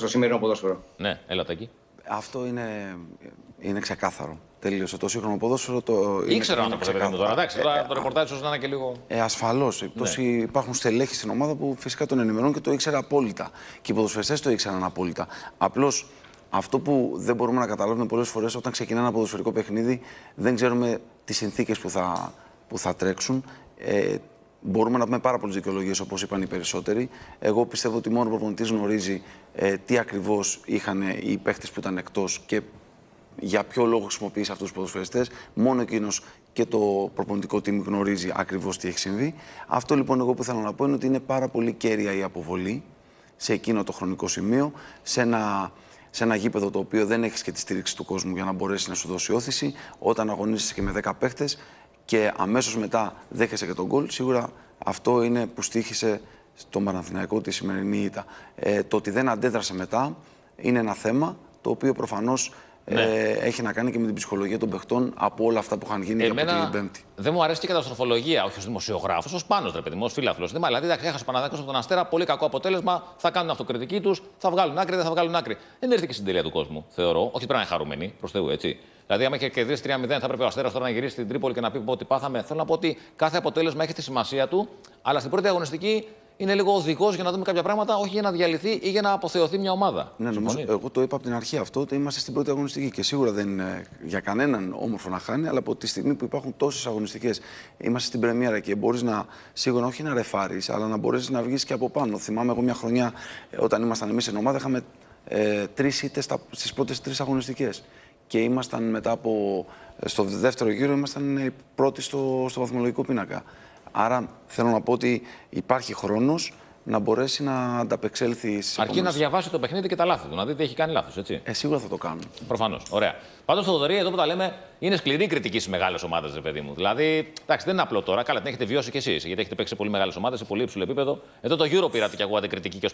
στο σημερινό ποδόσφαιρο. Ναι, έλατε εκεί. Αυτό είναι ξεκάθαρο. Τελείωσε το σύγχρονο ποδόσφαιρο. Ήξερα να το ξεπεράσουμε τώρα. Εντάξει, τώρα το ρεπορτάζ όσο να είναι και λίγο. Ασφαλώς. Ναι. Υπάρχουν στελέχοι στην ομάδα που φυσικά τον ενημερώνουν και το ήξερα απόλυτα. Και οι ποδοσφαιριστές το ήξεραν απόλυτα. Απλώς αυτό που δεν μπορούμε να καταλάβουμε πολλές φορές όταν ξεκινά ένα ποδοσφαιρικό παιχνίδι, δεν ξέρουμε τις συνθήκες που θα τρέξουν. Μπορούμε να πούμε πάρα πολλές δικαιολογίες, όπως είπαν οι περισσότεροι. Εγώ πιστεύω ότι μόνο ο προπονητής γνωρίζει τι ακριβώς είχαν οι παίχτες που ήταν εκτός και για ποιο λόγο χρησιμοποίησε αυτούς τους ποδοσφαιριστές. Μόνο εκείνος και το προπονητικό team γνωρίζει ακριβώς τι έχει συμβεί. Αυτό λοιπόν εγώ που θέλω να πω είναι ότι είναι πάρα πολύ κέρια η αποβολή σε εκείνο το χρονικό σημείο, σε ένα γήπεδο το οποίο δεν έχεις και τη στήριξη του κόσμου για να μπορέσει να σου δώσει όθηση, όταν αγωνίζεσαι και με 10 παίχτες. Και αμέσως μετά δέχεσαι και τον γκολ. Σίγουρα αυτό είναι που στοίχησε στον Παναθηναϊκό τη σημερινή ήττα. Το ότι δεν αντέδρασε μετά είναι ένα θέμα το οποίο προφανώς έχει να κάνει και με την ψυχολογία των παιχτών από όλα αυτά που είχαν γίνει από την Πέμπτη. Δεν μου αρέσει και η καταστροφολογία, όχι ως δημοσιογράφος, ως Πάνος, ρε παιδί μου, ως φίλαθλος. Δηλαδή, έχασε ο Παναθηναϊκός από τον Αστέρα, πολύ κακό αποτέλεσμα. Θα κάνουν αυτοκριτική τους, θα βγάλουν άκρη, δεν θα βγάλουν άκρη. Δεν έρθει και στην τελεία του κόσμου, θεωρώ. Όχι πρέπει να είναι χαρούμενοι, προς Θεού, έτσι. Δηλαδή, άμα είχε κερδίσει 3-0, θα έπρεπε ο Αστέρας τώρα να γυρίσει στην Τρίπολη και να πει ότι πάθαμε. Θέλω να πω ότι κάθε αποτέλεσμα έχει τη σημασία του, αλλά στην πρώτη αγωνιστική είναι λίγο οδηγός για να δούμε κάποια πράγματα, όχι για να διαλυθεί ή για να αποθεωθεί μια ομάδα. Ναι, νομίζω, εγώ το είπα από την αρχή αυτό, ότι είμαστε στην πρώτη αγωνιστική και σίγουρα δεν είναι για κανέναν όμορφο να χάνει, αλλά από τη στιγμή που υπάρχουν τόσες αγωνιστικές, είμαστε στην πρεμιέρα και μπορείς να, σίγουρα όχι να ρεφάρεις, αλλά να μπορέσεις να βγεις και από πάνω. Θυμάμαι εγώ μια χρονιά όταν ήμασταν εμείς στην ομάδα, είχαμε 3 ήττες στις πρώτες 3 αγωνιστικές. Και ήμασταν μετά από. Στο δεύτερο γύρο, ήμασταν πρώτοι στο βαθμολογικό πίνακα. Άρα θέλω να πω ότι υπάρχει χρόνος να μπορέσει να ανταπεξέλθει. Αρκεί να διαβάσει το παιχνίδι και τα λάθη του, να δει τι έχει κάνει λάθος, έτσι. Σίγουρα θα το κάνουν. Προφανώς. Ωραία. Πάντως, Θοδωρή, εδώ που τα λέμε, είναι σκληρή κριτική στις μεγάλες ομάδες, ρε παιδί μου. Δηλαδή, εντάξει, δεν είναι απλό τώρα. Καλά, την έχετε βιώσει κι εσείς, γιατί έχετε παίξει σε πολύ μεγάλες ομάδες, σε πολύ υψηλό επίπεδο. Εδώ το Euro πήρατε κι εγώ αντικριτική και